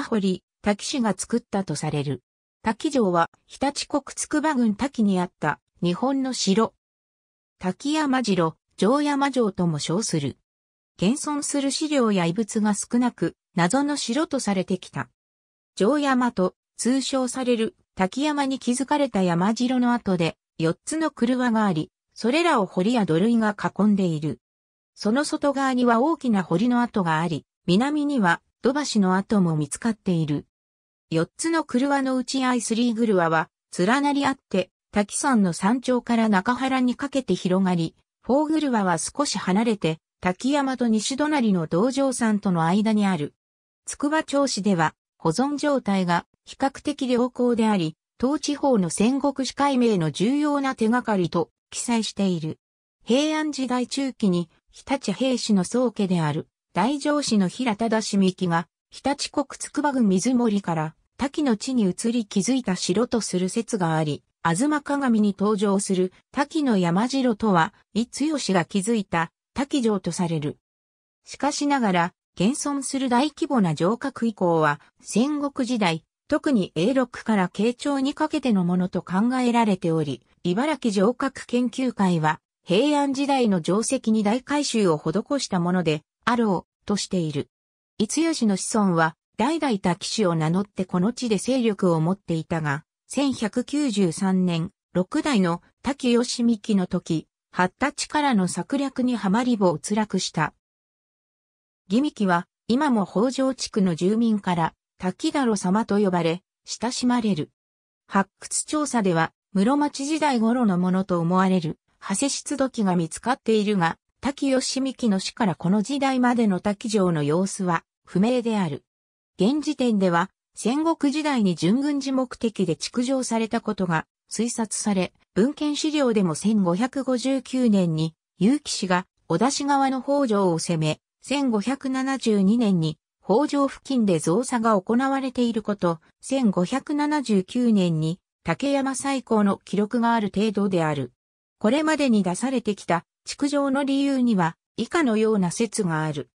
堀滝氏が作ったとされる。滝城は日立国筑波郡滝にあった日本の城。滝山城、城山城とも称する。現存する資料や遺物が少なく、謎の城とされてきた。城山と通称される滝山に築かれた山城の跡で4つの郭があり、それらを堀や土塁が囲んでいる。その外側には大きな堀の跡があり、南には土橋の跡も見つかっている。4つの郭のうち第3郭は連なりあって、滝山の山頂から中原にかけて広がり、4郭は少し離れて、滝山と西隣の道上山との間にある。筑波町史では保存状態が比較的良好であり、当地方の戦国史解明の重要な手がかりと記載している。平安時代中期に日立平氏の宗家である大城氏の平忠三喜が日立国筑波郡水森から滝の地に移り築いた城とする説があり、吾妻鏡に登場する滝の山城とは伊強が築いた滝城とされる。しかしながら、現存する大規模な城郭以降は、戦国時代、特に永禄から慶長にかけてのものと考えられており、茨城城郭研究会は、平安時代の城跡に大改修を施したもので、あろう、としている。伊強の子孫は、代々滝氏を名乗ってこの地で勢力を持っていたが、1193年、6代の滝義幹の時、発達からの策略にはまり没落した。義幹は今も北条地区の住民から滝太郎様と呼ばれ親しまれる。発掘調査では室町時代頃のものと思われる破石出土器が見つかっているが、滝義幹の死からこの時代までの滝城の様子は不明である。現時点では戦国時代に準軍事目的で築城されたことが推察され、文献資料でも1559年に結城氏が小田氏側の北条を攻め、1572年に北条付近で造作が行われていること、1579年に竹山再興の記録がある程度である。これまでに出されてきた築城の理由には以下のような説がある。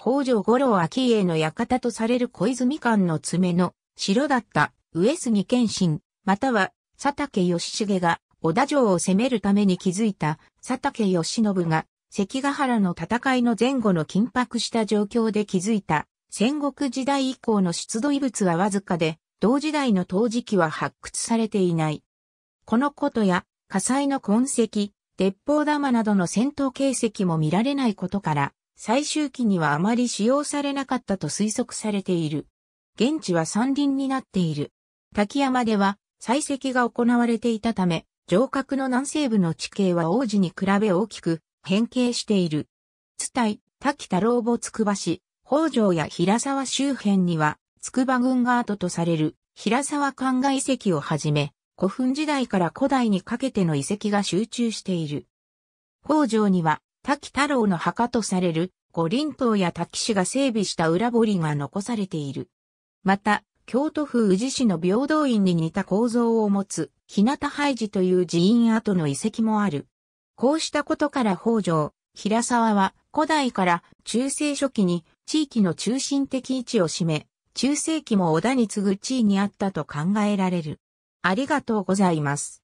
北条五郎顕家の館とされる小泉館の詰めの城だった上杉謙信、または佐竹義重が小田城を攻めるために築いた佐竹義信が関ヶ原の戦いの前後の緊迫した状況で築いた戦国時代以降の出土遺物はわずかで、同時代の陶磁器は発掘されていない。このことや火災の痕跡、鉄砲玉などの戦闘形跡も見られないことから、最終期にはあまり使用されなかったと推測されている。現地は山林になっている。滝山では採石が行われていたため、城郭の南西部の地形は往時に比べ大きく変形している。津帯、滝太郎墓筑波市、北条や平沢周辺には、筑波郡が跡とされる平沢灌漑遺跡をはじめ、古墳時代から古代にかけての遺跡が集中している。北条には、滝太郎の墓とされる五輪塔や滝氏が整備した裏堀が残されている。また、京都府宇治市の平等院に似た構造を持つ、日向拝寺という寺院跡の遺跡もある。こうしたことから北条、平沢は古代から中世初期に地域の中心的位置を占め、中世期も織田に次ぐ地位にあったと考えられる。ありがとうございます。